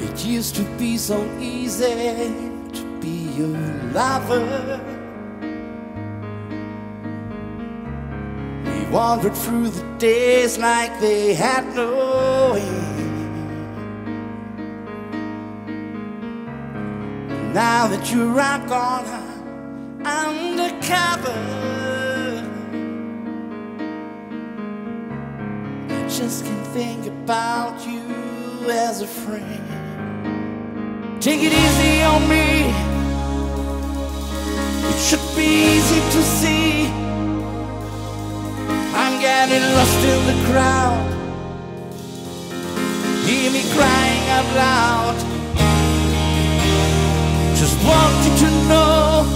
It used to be so easy to be your lover. We wandered through the days like they had no end. Now that you're out gone undercover, I just can't think about you as a friend. Take it easy on me. It should be easy to see I'm getting lost in the crowd. Hear me crying out loud. Just want you to know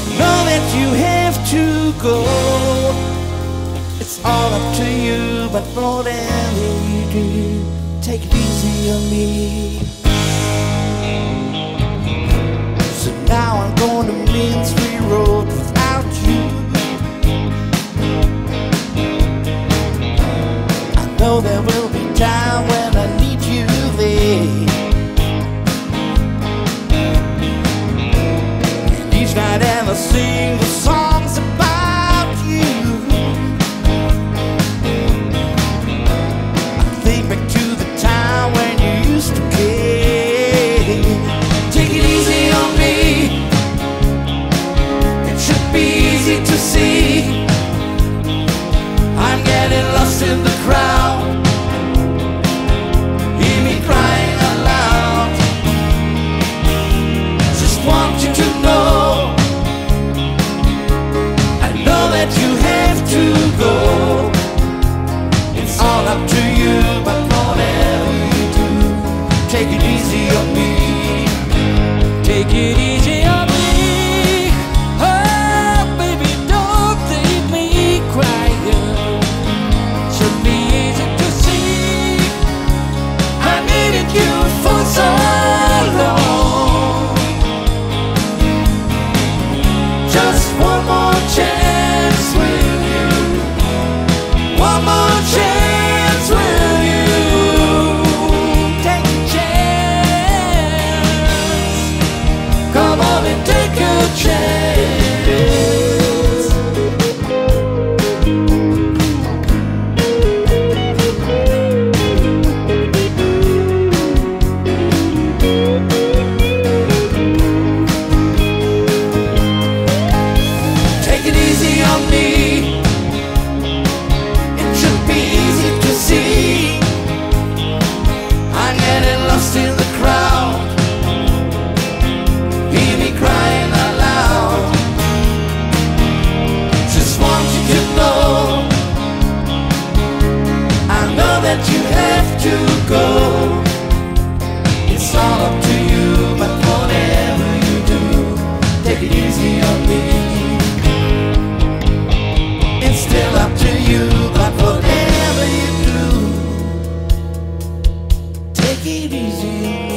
I know that you have to go. It's all up to you, but more than you do, take it easy on me. So now I'm going to Main Street Road without you. I know there will be time when I need you there. And each night and I sing the songs about you. I think back to in the crowd, hear me crying out loud. Just want you to know I know that you have to go. It's all up to you, but whatever you do, take it easy on me. Take it easy on me. Oh baby, don't leave me crying. Take it easy.